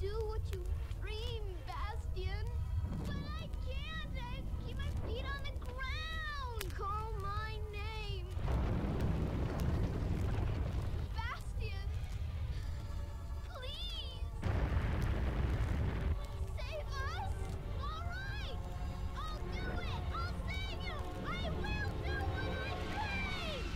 do what you dream, Bastian. But I can't. I keep my feet on the ground. Call my name. Bastian, please. Save us. All right. I'll do it. I'll save you. I will do what I dream.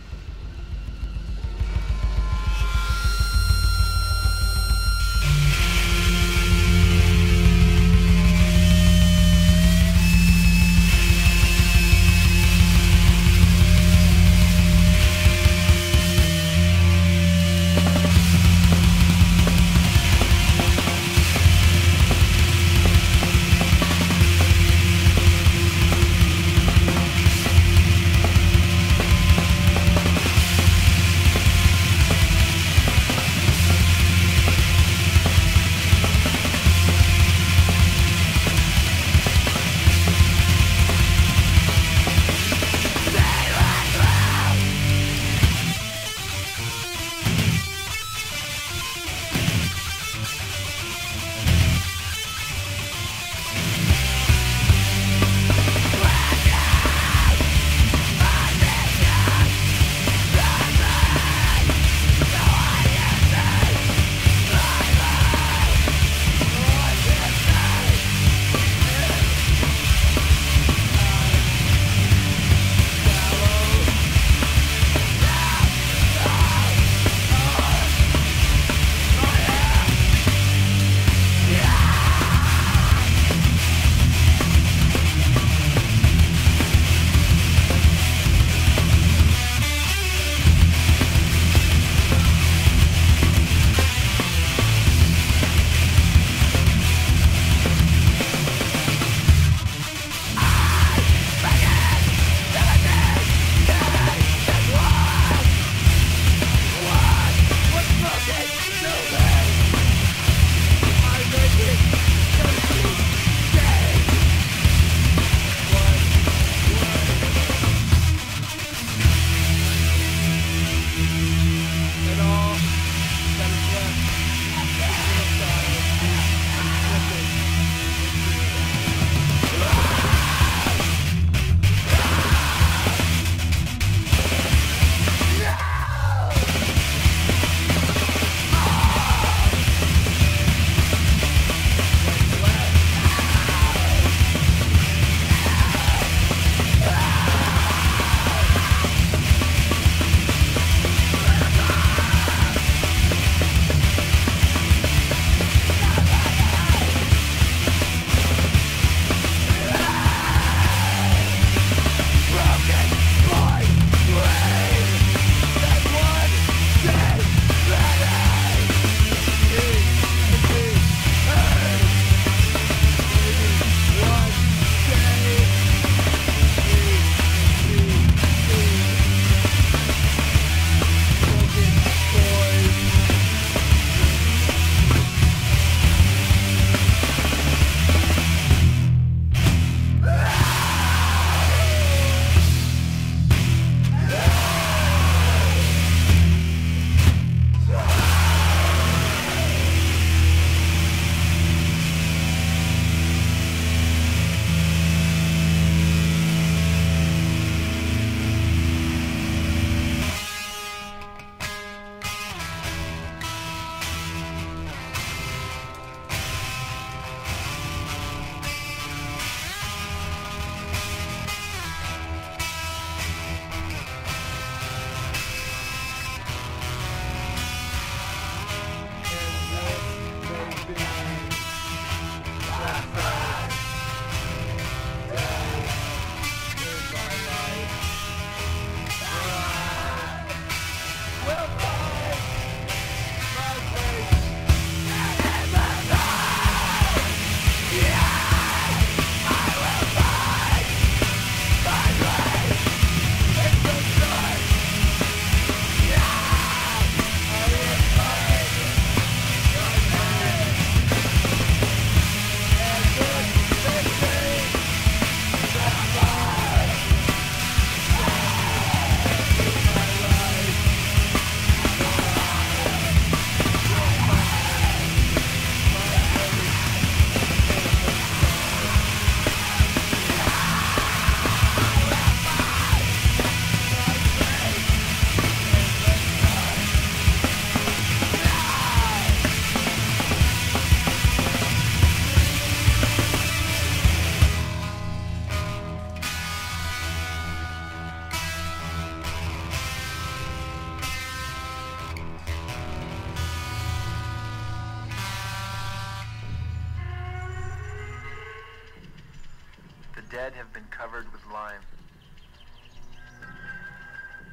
dead have been covered with lime.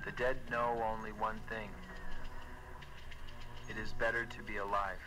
The dead know only one thing. It is better to be alive.